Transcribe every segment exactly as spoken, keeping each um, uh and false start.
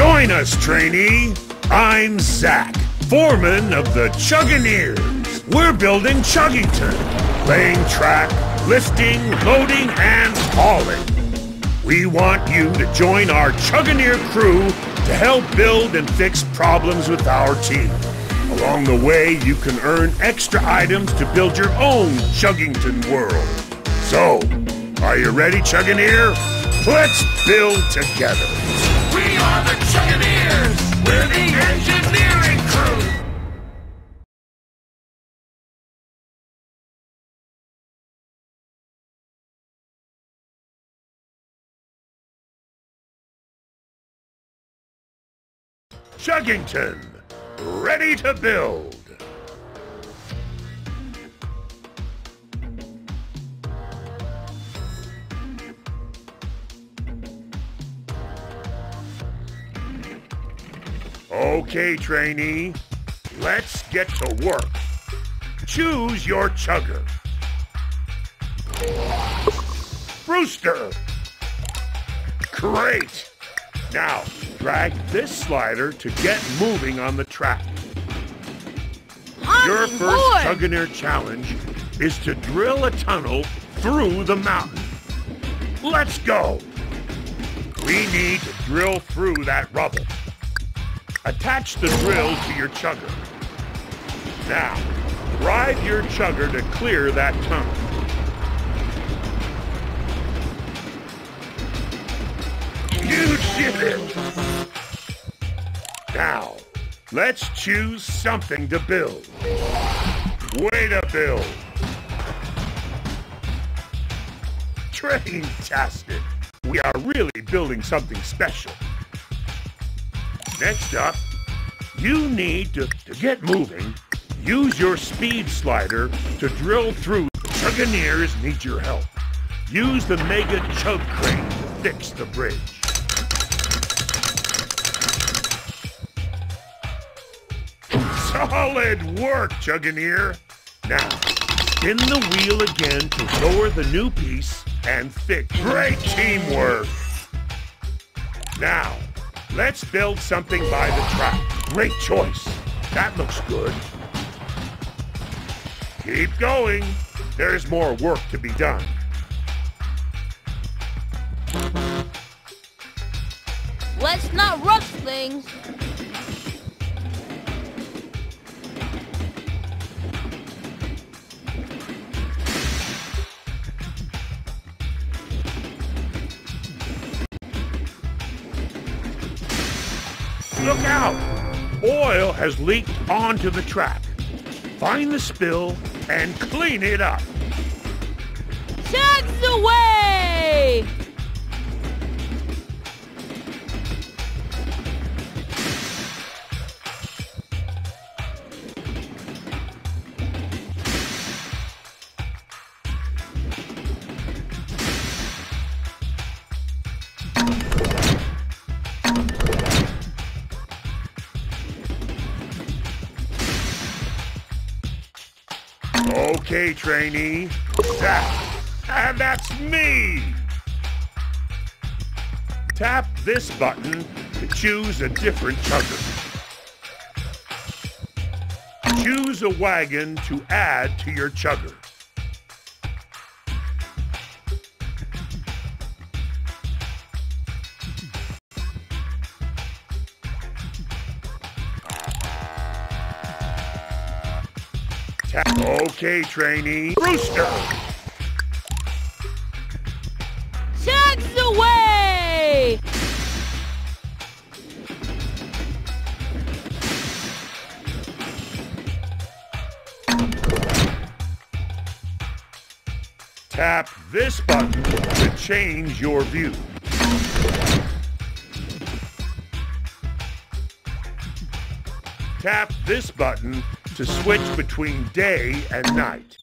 Join us, trainee. I'm Zach, foreman of the Chuggineers. We're building Chuggington, laying track, lifting, loading, and hauling. We want you to join our Chuggineer crew to help build and fix problems with our team. Along the way, you can earn extra items to build your own Chuggington world. So, are you ready, Chuggineer? Let's build together. We are the Chuggineers. We're the engineering crew. Chuggington, ready to build. Okay, trainee, let's get to work. Choose your chugger. Brewster! Great! Now, drag this slider to get moving on the track. Your first Chuggineer challenge is to drill a tunnel through the mountain. Let's go! We need to drill through that rubble. Attach the drill to your chugger. Now, drive your chugger to clear that tunnel. You did it! Now, let's choose something to build. Way to build! Train-tastic! We are really building something special. Next up, you need to, to get moving, use your speed slider to drill through. Chuggineers need your help. Use the mega chug crane to fix the bridge. Solid work, Chuggineer! Now, spin the wheel again to lower the new piece and fix. Great teamwork! Now, let's build something by the track. Great choice. That looks good. Keep going. There's more work to be done. Let's not rush things. Look out! Oil has leaked onto the track. Find the spill and clean it up. Chugs away! Okay, trainee. Zach, and that's me! Tap this button to choose a different chugger. Choose a wagon to add to your chugger. Okay, trainee. Rooster! Chugs away! Tap this button to change your view. Tap this button to switch between day and night.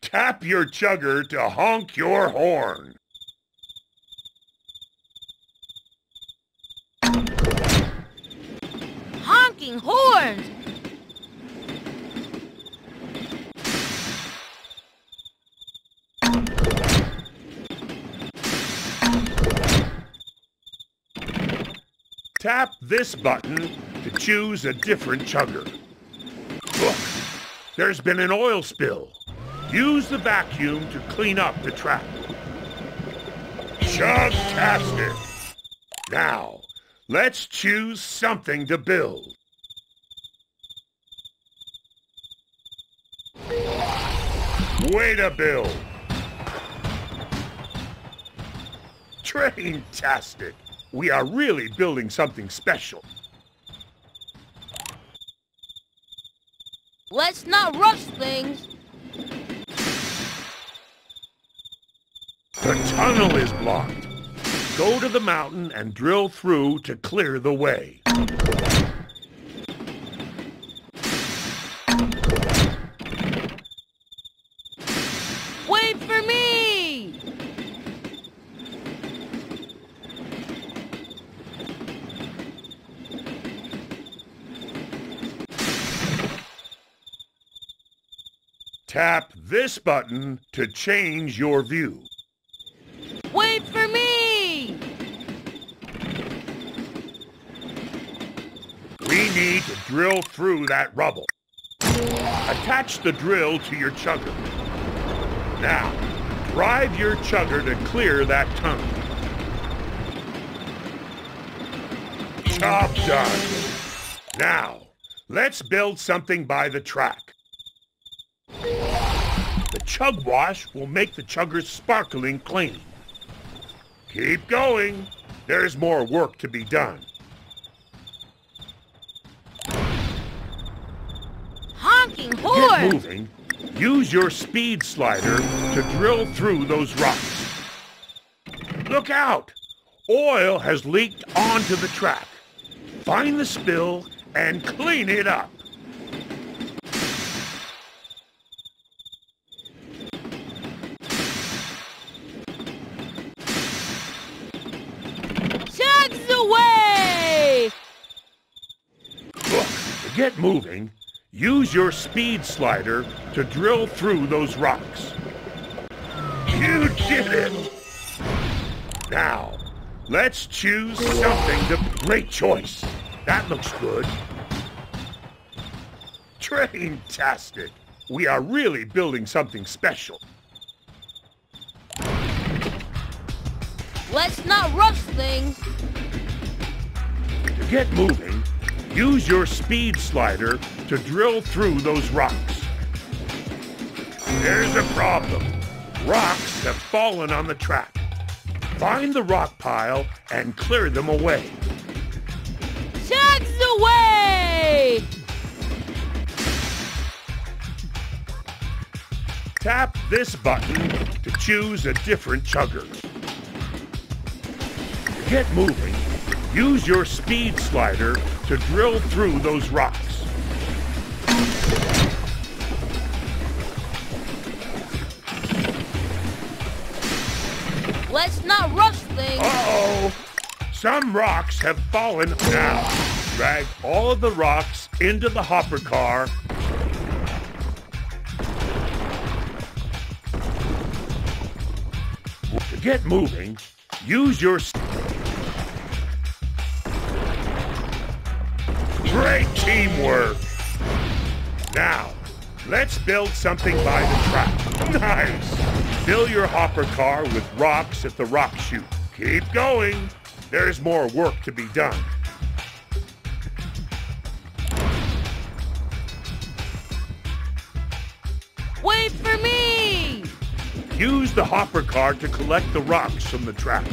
Tap your chugger to honk your horn. honking horns! Tap this button to choose a different chugger. Look, there's been an oil spill. Use the vacuum to clean up the trap. Chugtastic! Now, let's choose something to build. Way to build! Train-tastic! We are really building something special. Let's not rush things. The tunnel is blocked. Go to the mountain and drill through to clear the way. Tap this button to change your view. Wait for me! We need to drill through that rubble. Attach the drill to your chugger. Now, drive your chugger to clear that tunnel. Job done! Now, let's build something by the track. The chug wash will make the chuggers sparkling clean. Keep going. There's more work to be done. Honking horn! Get moving. Use your speed slider to drill through those rocks. Look out! Oil has leaked onto the track. Find the spill and clean it up. Get moving, use your speed slider to drill through those rocks. You did it! Now, let's choose something to... Great choice! That looks good. Train-tastic! We are really building something special. Let's not rush things! To get moving, use your speed slider to drill through those rocks. There's a problem. Rocks have fallen on the track. Find the rock pile and clear them away. Chugs away! Tap this button to choose a different chugger. Get moving. Use your speed slider to drill through those rocks. Let's not rush things! Uh-oh! Some rocks have fallen now. Drag all of the rocks into the hopper car. To get moving, use your... Great teamwork! Now, let's build something by the track. Nice! Fill your hopper car with rocks at the rock chute. Keep going! There's more work to be done. Wait for me! Use the hopper car to collect the rocks from the track.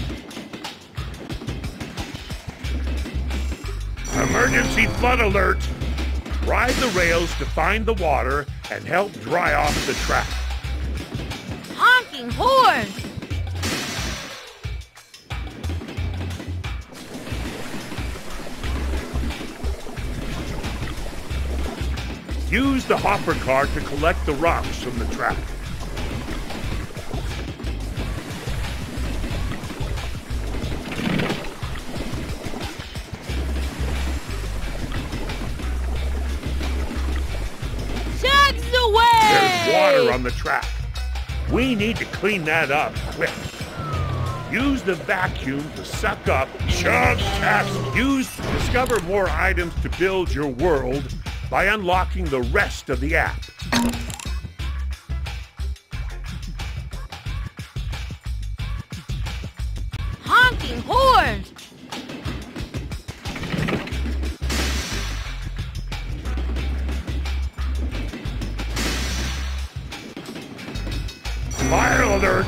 Emergency flood alert! Ride the rails to find the water and help dry off the track. Honking horn! Use the hopper car to collect the rocks from the track. water on the track. We need to clean that up quick. Use the vacuum to suck up Chug Taps. Use to discover more items to build your world by unlocking the rest of the app. Honking horns! Fire alert!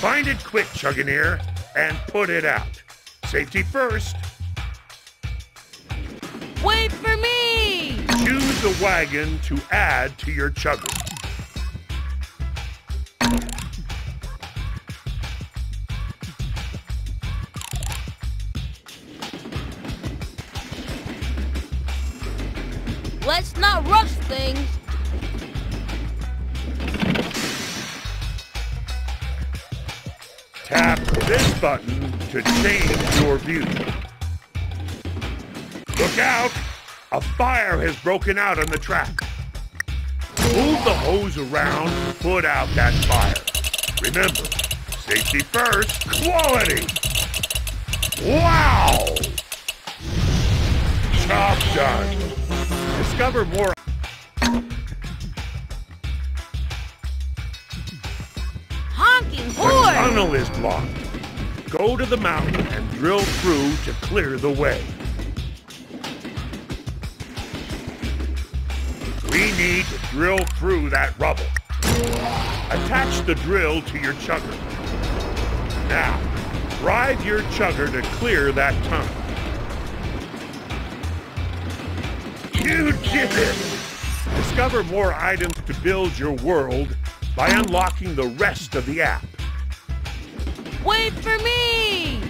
Find it quick, Chuggineer, and put it out. Safety first. Wait for me! Choose the wagon to add to your chugger. Let's not rush things. Tap this button to change your view. Look out! A fire has broken out on the track. Move the hose around to put out that fire. Remember, safety first, quality! Wow! Job done. Discover more. The tunnel is blocked. Go to the mountain and drill through to clear the way. We need to drill through that rubble. Attach the drill to your chugger. Now, drive your chugger to clear that tunnel. You did it! Discover more items to build your world by unlocking the rest of the app. Wait for me!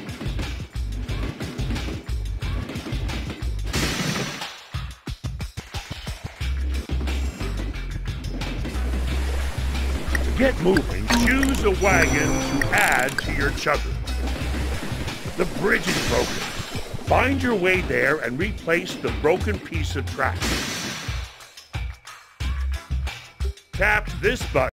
To get moving, choose a wagon to add to your chugger. The bridge is broken. Find your way there and replace the broken piece of track. Tap this button.